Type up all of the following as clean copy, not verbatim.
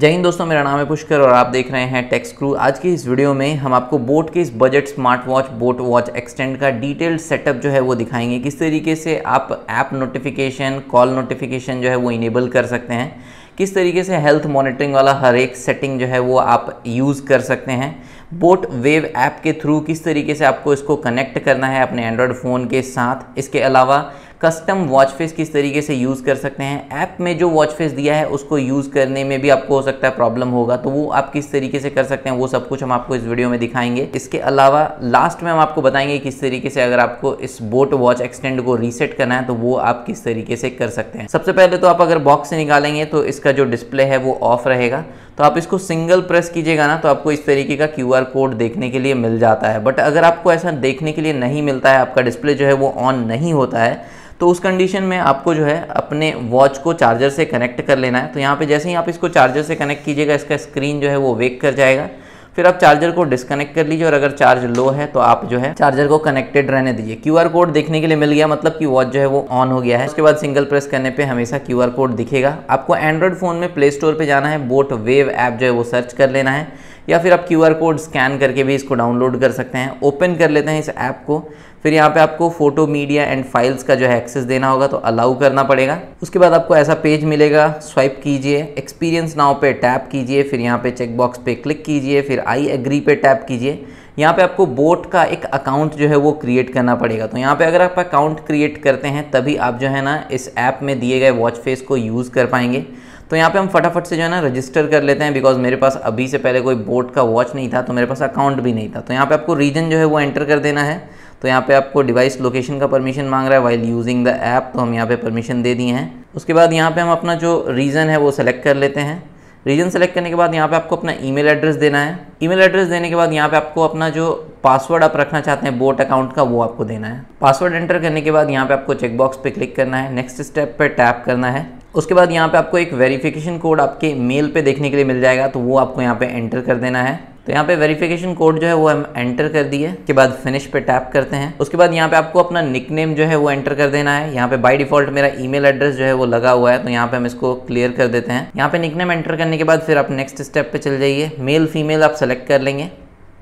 जय हिंद दोस्तों, मेरा नाम है पुष्कर और आप देख रहे हैं टेक्स क्रू। आज की इस वीडियो में हम आपको बोट के इस budget smart watch boAt watch extend का डिटेल्ड सेटअप जो है वो दिखाएंगे। किस तरीके से आप ऐप नोटिफिकेशन, कॉल नोटिफिकेशन जो है वो इनेबल कर सकते हैं, किस तरीके से हेल्थ मॉनिटरिंग वाला हर एक सेटिंग जो है वो आप यूज़ कर सकते हैं, बोट वेव ऐप के थ्रू किस तरीके से आपको इसको कनेक्ट करना है अपने एंड्रॉइड फ़ोन के साथ। इसके अलावा कस्टम वॉच फेस किस तरीके से यूज़ कर सकते हैं, ऐप में जो वॉच फेस दिया है उसको यूज़ करने में भी आपको हो सकता है प्रॉब्लम होगा, तो वो आप किस तरीके से कर सकते हैं वो सब कुछ हम आपको इस वीडियो में दिखाएंगे। इसके अलावा लास्ट में हम आपको बताएंगे किस तरीके से अगर आपको इस बोट वॉच एक्सटेंड को रीसेट करना है तो वो आप किस तरीके से कर सकते हैं। सबसे पहले तो आप अगर बॉक्स से निकालेंगे तो इसका जो डिस्प्ले है वो ऑफ रहेगा, तो आप इसको सिंगल प्रेस कीजिएगा ना तो आपको इस तरीके का QR कोड देखने के लिए मिल जाता है। बट अगर आपको ऐसा देखने के लिए नहीं मिलता है, आपका डिस्प्ले जो है वो ऑन नहीं होता है, तो उस कंडीशन में आपको जो है अपने वॉच को चार्जर से कनेक्ट कर लेना है। तो यहाँ पे जैसे ही आप इसको चार्जर से कनेक्ट कीजिएगा, इसका स्क्रीन जो है वो वेक कर जाएगा, फिर आप चार्जर को डिस्कनेक्ट कर लीजिए और अगर चार्ज लो है तो आप जो है चार्जर को कनेक्टेड रहने दीजिए। QR कोड देखने के लिए मिल गया, मतलब कि वॉच जो है वो ऑन हो गया है। उसके बाद सिंगल प्रेस करने पे हमेशा QR कोड दिखेगा। आपको एंड्रॉइड फ़ोन में प्ले स्टोर पे जाना है, बोट वेव ऐप जो है वो सर्च कर लेना है, या फिर आप QR कोड स्कैन करके भी इसको डाउनलोड कर सकते हैं। ओपन कर लेते हैं इस ऐप को, फिर यहाँ पे आपको फोटो, मीडिया एंड फाइल्स का जो है एक्सेस देना होगा, तो अलाउ करना पड़ेगा। उसके बाद आपको ऐसा पेज मिलेगा, स्वाइप कीजिए, एक्सपीरियंस नाउ पे टैप कीजिए, फिर यहाँ पे चेकबॉक्स पे क्लिक कीजिए, फिर आई एग्री पे टैप कीजिए। यहाँ पे आपको बोट का एक अकाउंट जो है वो क्रिएट करना पड़ेगा। तो यहाँ पे अगर आप अकाउंट क्रिएट करते हैं तभी आप जो है ना इस ऐप में दिए गए वॉच फेस को यूज़ कर पाएंगे। तो यहाँ पे हम फटाफट से जो है ना रजिस्टर कर लेते हैं, बिकॉज मेरे पास अभी से पहले कोई बोट का वॉच नहीं था, तो मेरे पास अकाउंट भी नहीं था। तो यहाँ पे आपको रीजन जो है वो एंटर कर देना है। तो यहाँ पे आपको डिवाइस लोकेशन का परमिशन मांग रहा है वाइल यूजिंग द ऐप, तो हम यहाँ पे परमिशन दे दिए हैं। उसके बाद यहाँ पे हम अपना जो रीजन है वो सेलेक्ट कर लेते हैं। रीजन सेलेक्ट करने के बाद यहाँ पे आपको अपना ईमेल एड्रेस देना है। ईमेल एड्रेस देने के बाद यहाँ पे आपको अपना जो पासवर्ड आप रखना चाहते हैं बोट अकाउंट का वो आपको देना है। पासवर्ड एंटर करने के बाद यहाँ पे आपको चेकबॉक्स पे क्लिक करना है, नेक्स्ट स्टेप पे टैप करना है। उसके बाद यहाँ पे आपको एक वेरिफिकेशन कोड आपके मेल पे देखने के लिए मिल जाएगा, तो वो आपको यहाँ पे एंटर कर देना है। तो यहाँ पे वेरिफिकेशन कोड जो है वो हम एंटर कर दिए, उसके बाद फिनिश पे टैप करते हैं। उसके बाद यहाँ पे आपको अपना निकनेम जो है वो एंटर कर देना है। यहाँ पे बाय डिफ़ॉल्ट मेरा ईमेल एड्रेस जो है वो लगा हुआ है, तो यहाँ पे हम इसको क्लियर कर देते हैं। यहाँ पे निकनेम एंटर करने के बाद फिर आप नेक्स्ट स्टेप पे चल जाइए, मेल फीमेल आप सेलेक्ट कर लेंगे।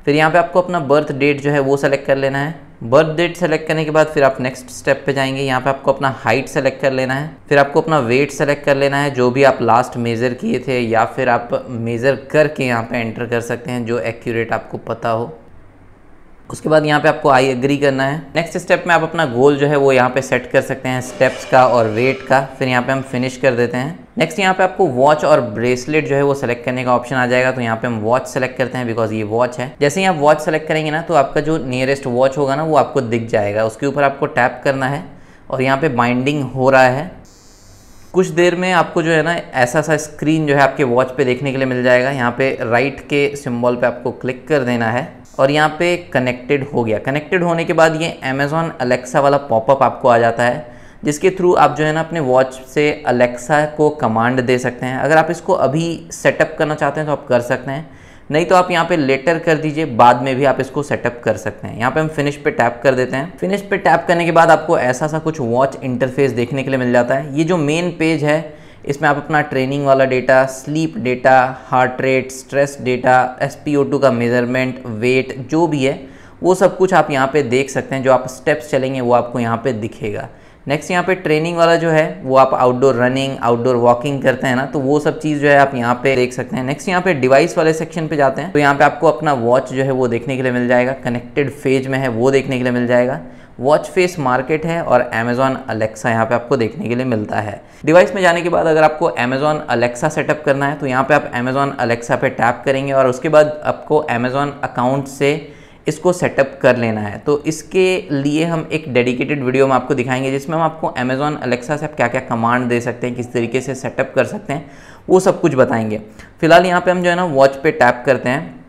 फिर यहाँ पे आपको अपना बर्थ डेट जो है वो सेलेक्ट कर लेना है। बर्थ डेट सेलेक्ट करने के बाद फिर आप नेक्स्ट स्टेप पे जाएंगे, यहाँ पे आपको अपना हाइट सेलेक्ट कर लेना है, फिर आपको अपना वेट सेलेक्ट कर लेना है जो भी आप लास्ट मेज़र किए थे, या फिर आप मेज़र करके यहाँ पे एंटर कर सकते हैं जो एक्यूरेट आपको पता हो। उसके बाद यहाँ पे आपको आई एग्री करना है। नेक्स्ट स्टेप में आप अपना गोल जो है वो यहाँ पे सेट कर सकते हैं, स्टेप्स का और वेट का। फिर यहाँ पे हम फिनिश कर देते हैं। नेक्स्ट यहाँ पे आपको वॉच और ब्रेसलेट जो है वो सेलेक्ट करने का ऑप्शन आ जाएगा, तो यहाँ पे हम वॉच सेलेक्ट करते हैं बिकॉज ये वॉच है। जैसे ही आप वॉच सेलेक्ट करेंगे ना तो आपका जो नियरेस्ट वॉच होगा ना वो आपको दिख जाएगा, उसके ऊपर आपको टैप करना है और यहाँ पे बाइंडिंग हो रहा है। कुछ देर में आपको जो है ना ऐसा सा स्क्रीन जो है आपके वॉच पे देखने के लिए मिल जाएगा। यहाँ पे राइट के सिंबल पे आपको क्लिक कर देना है और यहाँ पे कनेक्टेड हो गया। कनेक्टेड होने के बाद ये अमेज़ॉन अलेक्सा वाला पॉपअप आपको आ जाता है, जिसके थ्रू आप जो है ना अपने वॉच से अलेक्सा को कमांड दे सकते हैं। अगर आप इसको अभी सेटअप करना चाहते हैं तो आप कर सकते हैं, नहीं तो आप यहाँ पे लेटर कर दीजिए, बाद में भी आप इसको सेटअप कर सकते हैं। यहाँ पे हम फिनिश पे टैप कर देते हैं। फिनिश पे टैप करने के बाद आपको ऐसा सा कुछ वॉच इंटरफेस देखने के लिए मिल जाता है। ये जो मेन पेज है इसमें आप अपना ट्रेनिंग वाला data, sleep data, heart rate, stress data, SpO2 का मेजरमेंट, वेट जो भी है वो सब कुछ आप यहाँ पे देख सकते हैं। जो आप स्टेप्स चलेंगे वो आपको यहाँ पे दिखेगा। नेक्स्ट यहाँ पे ट्रेनिंग वाला जो है वो आप आउटडोर रनिंग, आउटडोर वॉकिंग करते हैं ना, तो वो सब चीज़ जो है आप यहाँ पे देख सकते हैं। नेक्स्ट यहाँ पे डिवाइस वाले सेक्शन पे जाते हैं, तो यहाँ पे आपको अपना वॉच जो है वो देखने के लिए मिल जाएगा, कनेक्टेड फेज में है वो देखने के लिए मिल जाएगा। वॉच फेस मार्केट है और अमेज़ॉन अलेक्सा यहाँ पे आपको देखने के लिए मिलता है। डिवाइस में जाने के बाद अगर आपको अमेज़ॉन अलेक्सा सेटअप करना है तो यहाँ पे आप अमेज़ॉन अलेक्सा पे टैप करेंगे और उसके बाद आपको अमेज़ॉन अकाउंट से इसको सेटअप कर लेना है। तो इसके लिए हम एक डेडिकेटेड वीडियो में आपको दिखाएंगे जिसमें हम आपको अमेज़ॉन अलेक्सा से आप क्या क्या कमांड दे सकते हैं, किस तरीके से सेटअप कर सकते हैं, वो सब कुछ बताएंगे। फिलहाल यहाँ पर हम जो है ना वॉच पे टैप करते हैं।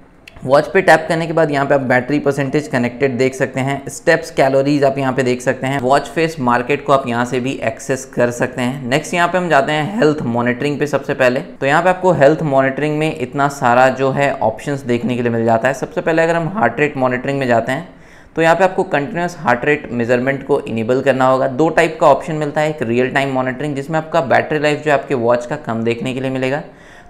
वॉच पे टैप करने के बाद यहाँ पे आप बैटरी परसेंटेज, कनेक्टेड देख सकते हैं, स्टेप्स, कैलोरीज आप यहाँ पे देख सकते हैं। वॉच फेस मार्केट को आप यहाँ से भी एक्सेस कर सकते हैं। नेक्स्ट यहाँ पे हम जाते हैं हेल्थ मॉनिटरिंग पे। सबसे पहले तो यहाँ पे आपको हेल्थ मॉनिटरिंग में इतना सारा जो है ऑप्शंस देखने के लिए मिल जाता है। सबसे पहले अगर हम हार्ट रेट मॉनिटरिंग में जाते हैं तो यहाँ पे आपको कंटिन्यूस हार्ट रेट मेजरमेंट को इनेबल करना होगा। दो टाइप का ऑप्शन मिलता है, एक रियल टाइम मॉनिटरिंग जिसमें आपका बैटरी लाइफ जो है आपके वॉच का कम देखने के लिए मिलेगा,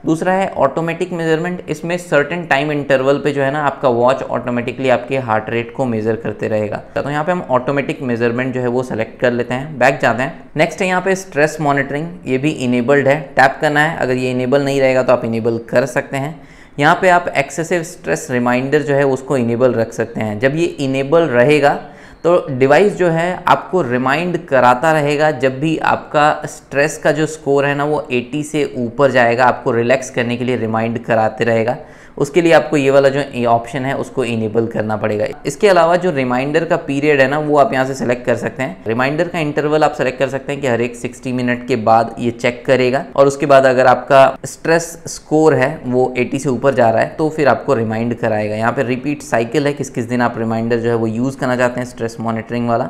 दूसरा है ऑटोमेटिक मेजरमेंट, इसमें सर्टेन टाइम इंटरवल पे जो है ना आपका वॉच ऑटोमेटिकली आपके हार्ट रेट को मेजर करते रहेगा। तो यहाँ पे हम ऑटोमेटिक मेजरमेंट जो है वो सेलेक्ट कर लेते हैं, बैक जाते हैं। नेक्स्ट है यहाँ पे स्ट्रेस मॉनिटरिंग, ये भी इनेबल्ड है, टैप करना है, अगर ये इनेबल नहीं रहेगा तो आप इनेबल कर सकते हैं। यहाँ पे आप एक्सेसिव स्ट्रेस रिमाइंडर जो है उसको इनेबल रख सकते हैं। जब ये इनेबल रहेगा तो डिवाइस जो है आपको रिमाइंड कराता रहेगा जब भी आपका स्ट्रेस का जो स्कोर है ना वो 80 से ऊपर जाएगा, आपको रिलैक्स करने के लिए रिमाइंड कराते रहेगा। उसके लिए आपको ये वाला जो ऑप्शन है उसको इनेबल करना पड़ेगा। इसके अलावा जो रिमाइंडर का पीरियड है ना वो आप यहाँ से सेलेक्ट कर सकते हैं। रिमाइंडर का इंटरवल आप सेलेक्ट कर सकते हैं कि हर एक 60 मिनट के बाद ये चेक करेगा, और उसके बाद अगर आपका स्ट्रेस स्कोर है वो 80 से ऊपर जा रहा है तो फिर आपको रिमाइंड कराएगा। यहाँ पे रिपीट साइकिल है, किस किस दिन आप रिमाइंडर जो है वो यूज़ करना चाहते हैं स्ट्रेस मॉनिटरिंग वाला,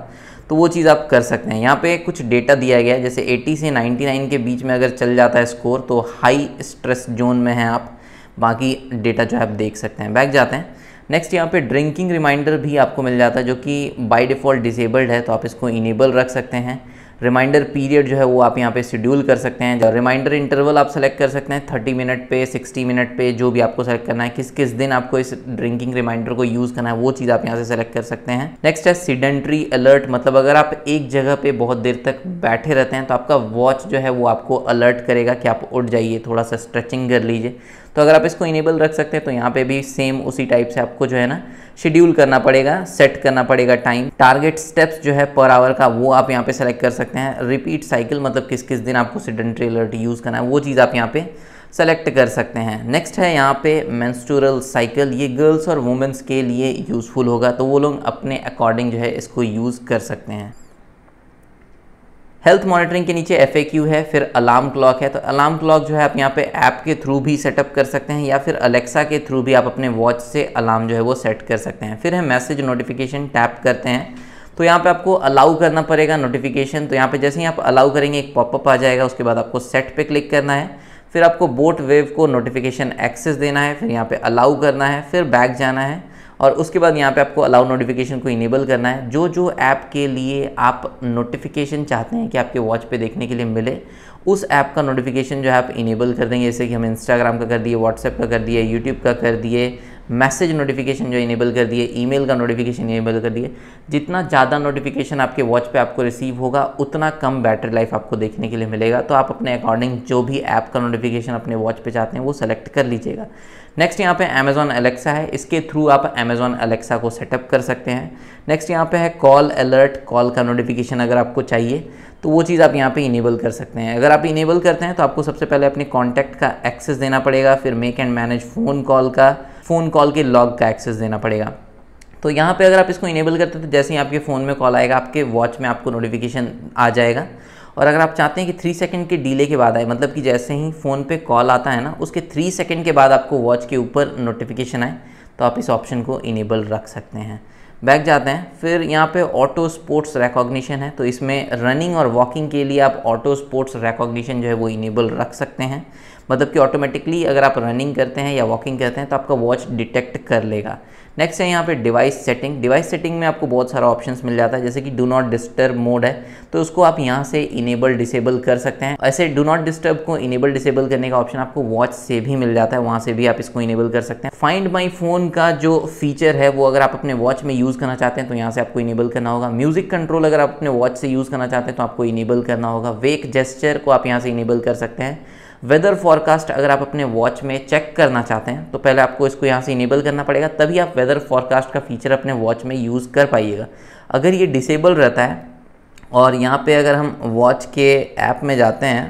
तो वो चीज़ आप कर सकते हैं। यहाँ पे कुछ डेटा दिया गया है, जैसे 80 से 99 के बीच में अगर चल जाता है स्कोर तो हाई स्ट्रेस जोन में है आप, बाकी डेटा जो है आप देख सकते हैं। बैक जाते हैं। नेक्स्ट यहाँ पे ड्रिंकिंग रिमाइंडर भी आपको मिल जाता है जो कि बाय डिफ़ॉल्ट डिसेबल्ड है, तो आप इसको इनेबल रख सकते हैं। रिमाइंडर पीरियड जो है वो आप यहाँ पे शेड्यूल कर सकते हैं। रिमाइंडर इंटरवल आप सेलेक्ट कर सकते हैं 30 मिनट पे, 60 मिनट पे, जो भी आपको सेलेक्ट करना है, किस किस दिन आपको इस ड्रिंकिंग रिमाइंडर को यूज़ करना है वो चीज़ आप यहाँ से सेलेक्ट कर सकते हैं। नेक्स्ट है सीडेंट्री अलर्ट, मतलब अगर आप एक जगह पे बहुत देर तक बैठे रहते हैं तो आपका वॉच जो है वो आपको अलर्ट करेगा कि आप उठ जाइए, थोड़ा सा स्ट्रेचिंग कर लीजिए। तो अगर आप इसको इनेबल रख सकते हैं तो यहाँ पे भी सेम उसी टाइप से आपको जो है ना शेड्यूल करना पड़ेगा, सेट करना पड़ेगा टाइम। टारगेट स्टेप्स जो है पर आवर का वो आप यहाँ पे सेलेक्ट कर सकते हैं। रिपीट साइकिल मतलब किस किस दिन आपको सिडेंट्री अलर्ट यूज़ करना है वो चीज़ आप यहाँ पे सेलेक्ट कर सकते हैं। नेक्स्ट है यहाँ पे मेंस्ट्रुअल साइकिल, ये गर्ल्स और वुमेंस के लिए यूज़फुल होगा, तो वो लोग अपने अकॉर्डिंग जो है इसको यूज़ कर सकते हैं। हेल्थ मॉनिटरिंग के नीचे FAQ है, फिर अलार्म क्लॉक है, तो अलार्म क्लॉक जो है आप यहाँ पे ऐप के थ्रू भी सेटअप कर सकते हैं या फिर अलेक्सा के थ्रू भी आप अपने वॉच से अलार्म जो है वो सेट कर सकते हैं। फिर है मैसेज नोटिफिकेशन, टैप करते हैं तो यहाँ पे आपको अलाउ करना पड़ेगा नोटिफिकेशन, तो यहाँ पे जैसे ही आप अलाउ करेंगे एक पॉपअप आ जाएगा, उसके बाद आपको सेट पे क्लिक करना है, फिर आपको बोट वेव को नोटिफिकेशन एक्सेस देना है, फिर यहाँ पे अलाउ करना है, फिर बैक जाना है और उसके बाद यहाँ पे आपको अलाउ नोटिफिकेशन को इनेबल करना है। जो जो ऐप के लिए आप नोटिफिकेशन चाहते हैं कि आपके वॉच पे देखने के लिए मिले उस ऐप का नोटिफिकेशन जो है आप इनेबल कर देंगे, जैसे कि हम इंस्टाग्राम का कर दिए, व्हाट्सएप का कर दिए, यूट्यूब का कर दिए, मैसेज नोटिफिकेशन जो इनेबल कर दिए, ईमेल का नोटिफिकेशन इनेबल कर दिए। जितना ज़्यादा नोटिफिकेशन आपके वॉच पे आपको रिसीव होगा उतना कम बैटरी लाइफ आपको देखने के लिए मिलेगा, तो आप अपने अकॉर्डिंग जो भी ऐप का नोटिफिकेशन अपने वॉच पे चाहते हैं वो सेलेक्ट कर लीजिएगा। नेक्स्ट यहाँ पे अमेज़ॉन अलेक्सा है, इसके थ्रू आप अमेज़ॉन अलेक्सा को सेटअप कर सकते हैं। नेक्स्ट यहाँ पे है कॉल अलर्ट, कॉल का नोटिफिकेशन अगर आपको चाहिए तो वो चीज़ आप यहाँ पे इनेबल कर सकते हैं। अगर आप इनेबल करते हैं तो आपको सबसे पहले अपने कॉन्टैक्ट का एक्सेस देना पड़ेगा, फिर make and manage phone call के लॉग का एक्सेस देना पड़ेगा। तो यहाँ पे अगर आप इसको इनेबल करते हैं तो जैसे ही आपके फ़ोन में कॉल आएगा आपके वॉच में आपको नोटिफिकेशन आ जाएगा, और अगर आप चाहते हैं कि 3 सेकंड के डिले के बाद आए, मतलब कि जैसे ही फ़ोन पे कॉल आता है ना उसके 3 सेकंड के बाद आपको वॉच के ऊपर नोटिफिकेशन आए तो आप इस ऑप्शन को इनेबल रख सकते हैं। बैक जाते हैं। फिर यहाँ पे ऑटो स्पोर्ट्स रिकॉग्निशन है, तो इसमें रनिंग और वॉकिंग के लिए आप ऑटो स्पोर्ट्स रिकॉग्निशन जो है वो इनेबल रख सकते हैं, मतलब कि ऑटोमेटिकली अगर आप रनिंग करते हैं या वॉकिंग करते हैं तो आपका वॉच डिटेक्ट कर लेगा। नेक्स्ट है यहाँ पे डिवाइस सेटिंग। डिवाइस सेटिंग में आपको बहुत सारा ऑप्शंस मिल जाता है, जैसे कि डू नॉट डिस्टर्ब मोड है तो उसको आप यहाँ से इनेबल डिसेबल कर सकते हैं। ऐसे डू नॉट डिस्टर्ब को इनेबल डिसेबल करने का ऑप्शन आपको वॉच से भी मिल जाता है, वहाँ से भी आप इसको इनेबल कर सकते हैं। फाइंड माई फ़ोन का जो फीचर है वो अगर आप अपने वॉच में यूज़ करना चाहते हैं तो यहाँ से आपको इनेबल करना होगा। म्यूज़िक कंट्रोल अगर आप अपने वॉच से यूज़ करना चाहते हैं तो आपको इनेबल करना होगा। वेक जेस्चर को आप यहाँ से इनेबल कर सकते हैं। वेदर फॉरकास्ट अगर आप अपने वॉच में चेक करना चाहते हैं तो पहले आपको इसको यहाँ से इनेबल करना पड़ेगा, तभी आप वेदर फॉरकास्ट का फीचर अपने वॉच में यूज़ कर पाइएगा। अगर ये डिसेबल रहता है और यहाँ पे अगर हम वॉच के ऐप में जाते हैं,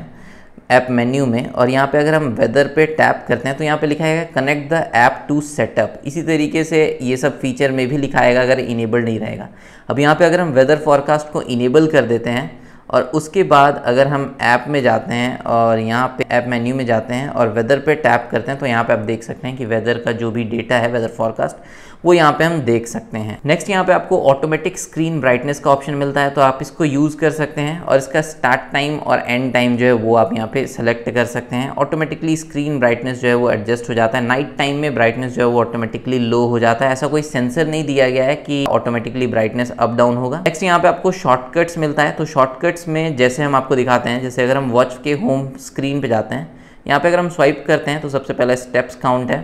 ऐप मेन्यू में, और यहाँ पे अगर हम वेदर पे टैप करते हैं तो यहाँ पे लिखाएगा connect the app to setup. इसी तरीके से ये सब फीचर में भी लिखाएगा अगर इनेबल नहीं रहेगा। अब यहाँ पर अगर हम वेदर फॉरकास्ट को इनेबल कर देते हैं और उसके बाद अगर हम ऐप में जाते हैं और यहाँ पे ऐप मेन्यू में जाते हैं और वेदर पे टैप करते हैं तो यहाँ पे आप देख सकते हैं कि वेदर का जो भी डेटा है, वेदर फॉरकास्ट, वो यहाँ पे हम देख सकते हैं। नेक्स्ट यहाँ पे आपको ऑटोमेटिक स्क्रीन ब्राइटनेस का ऑप्शन मिलता है, तो आप इसको यूज़ कर सकते हैं और इसका स्टार्ट टाइम और एंड टाइम जो है वो आप यहाँ पे सेलेक्ट कर सकते हैं। ऑटोमेटिकली स्क्रीन ब्राइटनेस जो है वो एडजस्ट हो जाता है। नाइट टाइम में ब्राइटनेस जो है वो ऑटोमेटिकली लो हो जाता है, ऐसा कोई सेंसर नहीं दिया गया है कि ऑटोमेटिकली ब्राइटनेस अप डाउन होगा। नेक्स्ट यहाँ पे आपको शॉर्टकट्स मिलता है, तो शॉर्टकट्स में जैसे हम आपको दिखाते हैं, जैसे अगर हम वॉच के होम स्क्रीन पर जाते हैं यहाँ पे अगर हम स्वाइप करते हैं तो सबसे पहले स्टेप्स काउंट है,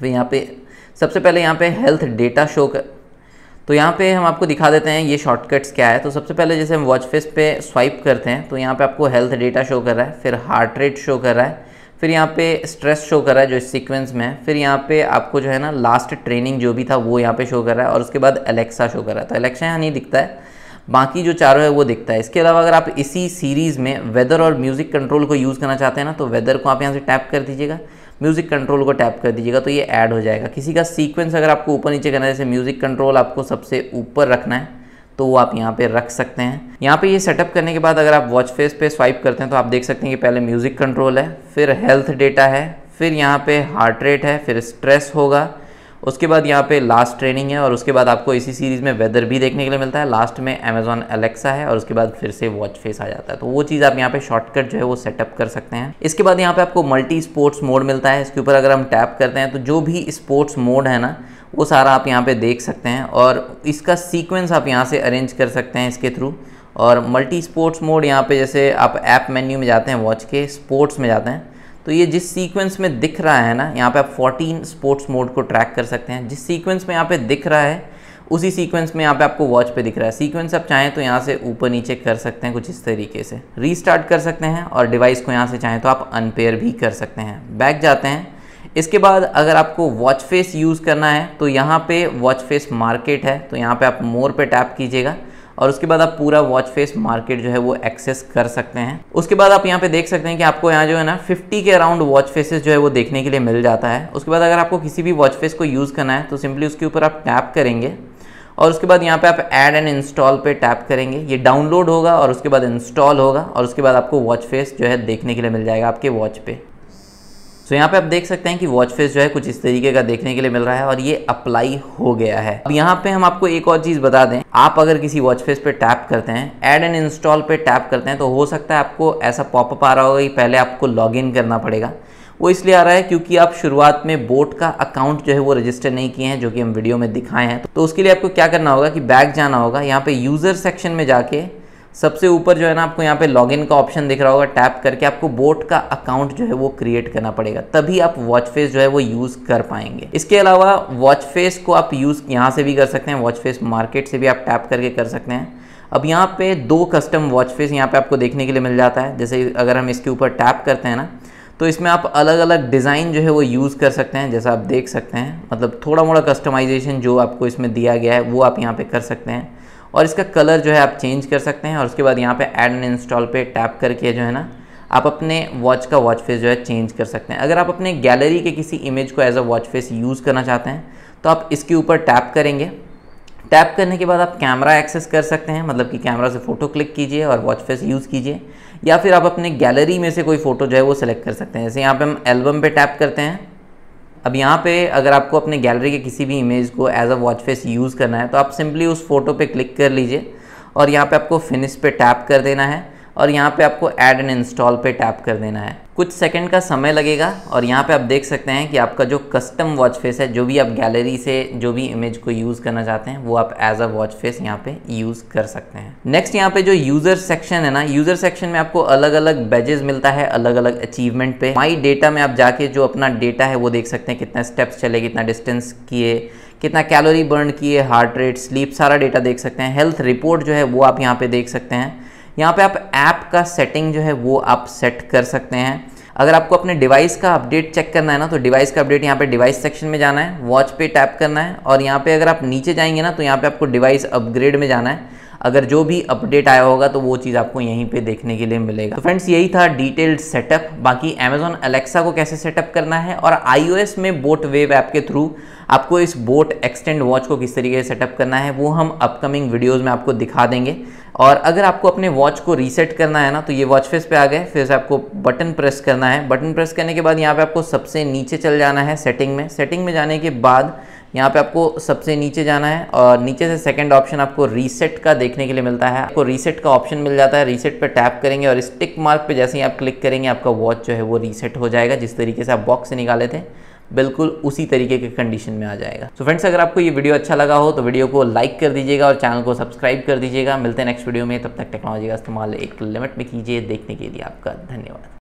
फिर यहाँ पे सबसे पहले यहाँ पे हेल्थ डेटा शो कर, तो यहाँ पे हम आपको दिखा देते हैं ये शॉर्टकट्स क्या है। तो सबसे पहले जैसे हम वॉच फेस पे स्वाइप करते हैं तो यहाँ पे आपको हेल्थ डेटा शो कर रहा है, फिर हार्ट रेट शो कर रहा है, फिर यहाँ पे स्ट्रेस शो कर रहा है जो इस सीक्वेंस में है, फिर यहाँ पे आपको जो है ना लास्ट ट्रेनिंग जो भी था वो यहाँ पे शो कर रहा है, और उसके बाद अलेक्सा शो कर रहा है। तो अलेक्सा यहाँ नहीं दिखता है, बाकी जो चारों है वो दिखता है। इसके अलावा अगर आप इसी सीरीज़ में वेदर और म्यूज़िक कंट्रोल को यूज़ करना चाहते हैं ना, तो वेदर को आप यहाँ से टैप कर दीजिएगा, म्यूज़िक कंट्रोल को टैप कर दीजिएगा तो ये ऐड हो जाएगा। किसी का सीक्वेंस अगर आपको ऊपर नीचे करना है, जैसे म्यूज़िक कंट्रोल आपको सबसे ऊपर रखना है तो वो आप यहाँ पे रख सकते हैं। यहाँ पे ये सेटअप करने के बाद अगर आप वॉच फेस पे स्वाइप करते हैं तो आप देख सकते हैं कि पहले म्यूज़िक कंट्रोल है, फिर हेल्थ डेटा है, फिर यहाँ पे हार्ट रेट है, फिर स्ट्रेस होगा, उसके बाद यहाँ पे लास्ट ट्रेनिंग है, और उसके बाद आपको इसी सीरीज़ में वेदर भी देखने के लिए मिलता है, लास्ट में अमेज़ॉन अलेक्सा है, और उसके बाद फिर से वॉच फेस आ जाता है। तो वो चीज़ आप यहाँ पे शॉर्टकट जो है वो सेटअप कर सकते हैं। इसके बाद यहाँ पे आपको मल्टी स्पोर्ट्स मोड मिलता है, इसके ऊपर अगर हम टैप करते हैं तो जो भी स्पोर्ट्स मोड है ना वो सारा आप यहाँ पर देख सकते हैं, और इसका सीक्वेंस आप यहाँ से अरेंज कर सकते हैं इसके थ्रू। और मल्टी स्पोर्ट्स मोड यहाँ पर जैसे आप ऐप मेन्यू में जाते हैं, वॉच के स्पोर्ट्स में जाते हैं तो ये जिस सीक्वेंस में दिख रहा है ना, यहाँ पे आप 14 स्पोर्ट्स मोड को ट्रैक कर सकते हैं। जिस सीक्वेंस में यहाँ पे दिख रहा है उसी सीक्वेंस में यहाँ पे आपको वॉच पे दिख रहा है। सीक्वेंस आप चाहें तो यहाँ से ऊपर नीचे कर सकते हैं, कुछ इस तरीके से रीस्टार्ट कर सकते हैं, और डिवाइस को यहाँ से चाहें तो आप अनपेयर भी कर सकते हैं। बैक जाते हैं। इसके बाद अगर आपको वॉच फेस यूज़ करना है तो यहाँ पर वॉच फेस मार्केट है, तो यहाँ पर आप मोर पर टैप कीजिएगा और उसके बाद आप पूरा वॉच फेस मार्केट जो है वो एक्सेस कर सकते हैं। उसके बाद आप यहाँ पे देख सकते हैं कि आपको यहाँ जो है ना 50 के अराउंड वॉच फेसेस जो है वो देखने के लिए मिल जाता है। उसके बाद अगर आपको किसी भी वॉच फेस को यूज़ करना है तो सिंपली उसके ऊपर आप टैप करेंगे और उसके बाद यहाँ पे आप ऐड एंड इंस्टॉल पे टैप करेंगे, ये डाउनलोड होगा और उसके बाद इंस्टॉल होगा और उसके बाद आपको वॉच फेस जो है देखने के लिए मिल जाएगा आपके वॉच पे। तो यहाँ पे आप देख सकते हैं कि वॉच फेस जो है कुछ इस तरीके का देखने के लिए मिल रहा है और ये अप्लाई हो गया है। अब यहाँ पे हम आपको एक और चीज़ बता दें, आप अगर किसी वॉच फेस पे टैप करते हैं, ऐड एंड इंस्टॉल पे टैप करते हैं तो हो सकता है आपको ऐसा पॉपअप आ रहा होगा कि पहले आपको लॉगिन करना पड़ेगा। वो इसलिए आ रहा है क्योंकि आप शुरुआत में बोट का अकाउंट जो है वो रजिस्टर नहीं किए हैं, जो कि हम वीडियो में दिखाए हैं। तो उसके लिए आपको क्या करना होगा कि बैक जाना होगा, यहाँ पे यूज़र सेक्शन में जाके सबसे ऊपर जो है ना आपको यहाँ पे लॉगिन का ऑप्शन दिख रहा होगा, टैप करके आपको बोट का अकाउंट जो है वो क्रिएट करना पड़ेगा, तभी आप वॉच फेस जो है वो यूज़ कर पाएंगे। इसके अलावा वॉच फेस को आप यूज़ यहाँ से भी कर सकते हैं, वॉच फेस मार्केट से भी आप टैप करके कर सकते हैं। अब यहाँ पे 2 कस्टम वॉच फेस यहाँ पे आपको देखने के लिए मिल जाता है। जैसे अगर हम इसके ऊपर टैप करते हैं ना तो इसमें आप अलग अलग डिज़ाइन जो है वो यूज़ कर सकते हैं, जैसा आप देख सकते हैं। मतलब थोड़ा मोड़ा कस्टमाइजेशन जो आपको इसमें दिया गया है वो आप यहाँ पर कर सकते हैं, और इसका कलर जो है आप चेंज कर सकते हैं। और उसके बाद यहाँ पे ऐड एंड इंस्टॉल पे टैप करके जो है ना आप अपने वॉच का वॉच फेस जो है चेंज कर सकते हैं। अगर आप अपने गैलरी के किसी इमेज को as a watch face use करना चाहते हैं तो आप इसके ऊपर टैप करेंगे। टैप करने के बाद आप कैमरा एक्सेस कर सकते हैं, मतलब कि कैमरा से फ़ोटो क्लिक कीजिए और वॉच फेस यूज़ कीजिए, या फिर आप अपने गैलरी में से कोई फ़ोटो जो है वो सिलेक्ट कर सकते हैं। जैसे यहाँ पर हम एल्बम पर टैप करते हैं। अब यहाँ पे अगर आपको अपने गैलरी के किसी भी इमेज को as a watch face use करना है तो आप सिंपली उस फोटो पे क्लिक कर लीजिए और यहाँ पे आपको फिनिश पे टैप कर देना है और यहाँ पे आपको ऐड एंड इंस्टॉल पे टैप कर देना है। कुछ सेकंड का समय लगेगा और यहाँ पे आप देख सकते हैं कि आपका जो कस्टम वॉच फेस है, जो भी आप गैलरी से जो भी इमेज को यूज़ करना चाहते हैं वो आप एज अ वॉच फेस यहाँ पे यूज़ कर सकते हैं। नेक्स्ट यहाँ पे जो यूज़र सेक्शन है ना, यूज़र सेक्शन में आपको अलग अलग बैजेस मिलता है अलग अलग अचीवमेंट पे। माई डेटा में आप जाके जो अपना डेटा है वो देख सकते हैं, कितना स्टेप्स चले, कितना डिस्टेंस किए, कितना कैलोरी बर्न किए, हार्ट रेट, स्लीप, सारा डेटा देख सकते हैं। हेल्थ रिपोर्ट जो है वो आप यहाँ पे देख सकते हैं। यहाँ पे आप ऐप का सेटिंग जो है वो आप सेट कर सकते हैं। अगर आपको अपने डिवाइस का अपडेट चेक करना है ना तो डिवाइस का अपडेट यहाँ पे डिवाइस सेक्शन में जाना है, वॉच पे टैप करना है और यहाँ पे अगर आप नीचे जाएंगे ना तो यहाँ पे आपको डिवाइस अपग्रेड में जाना है। अगर जो भी अपडेट आया होगा तो वो चीज़ आपको यहीं पे देखने के लिए मिलेगा। तो फ्रेंड्स यही था डिटेल्ड सेटअप। बाकी अमेज़ॉन अलेक्सा को कैसे सेटअप करना है और iOS में बोट वेव ऐप के थ्रू आपको इस बोट एक्सटेंड वॉच को किस तरीके से सेटअप करना है वो हम अपकमिंग वीडियोज़ में आपको दिखा देंगे। और अगर आपको अपने वॉच को रीसेट करना है ना तो ये वॉच फेस पे आ गए, फिर से आपको बटन प्रेस करना है। बटन प्रेस करने के बाद यहाँ पे आपको सबसे नीचे चल जाना है सेटिंग में। सेटिंग में जाने के बाद यहाँ पे आपको सबसे नीचे जाना है और नीचे से सेकंड ऑप्शन आपको रीसेट का देखने के लिए मिलता है। आपको रीसेट का ऑप्शन मिल जाता है, रीसेट पे टैप करेंगे और इस टिक मार्क पे जैसे ही आप क्लिक करेंगे आपका वॉच जो है वो रीसेट हो जाएगा। जिस तरीके से आप बॉक्स से निकाले थे बिल्कुल उसी तरीके के कंडीशन में आ जाएगा। तो फ्रेंड्स अगर आपको ये वीडियो अच्छा लगा हो तो वीडियो को लाइक कर दीजिएगा और चैनल को सब्सक्राइब कर दीजिएगा। मिलते हैं नेक्स्ट वीडियो में, तब तक टेक्नोलॉजी का इस्तेमाल एक लिमिट में कीजिए। देखने के लिए आपका धन्यवाद।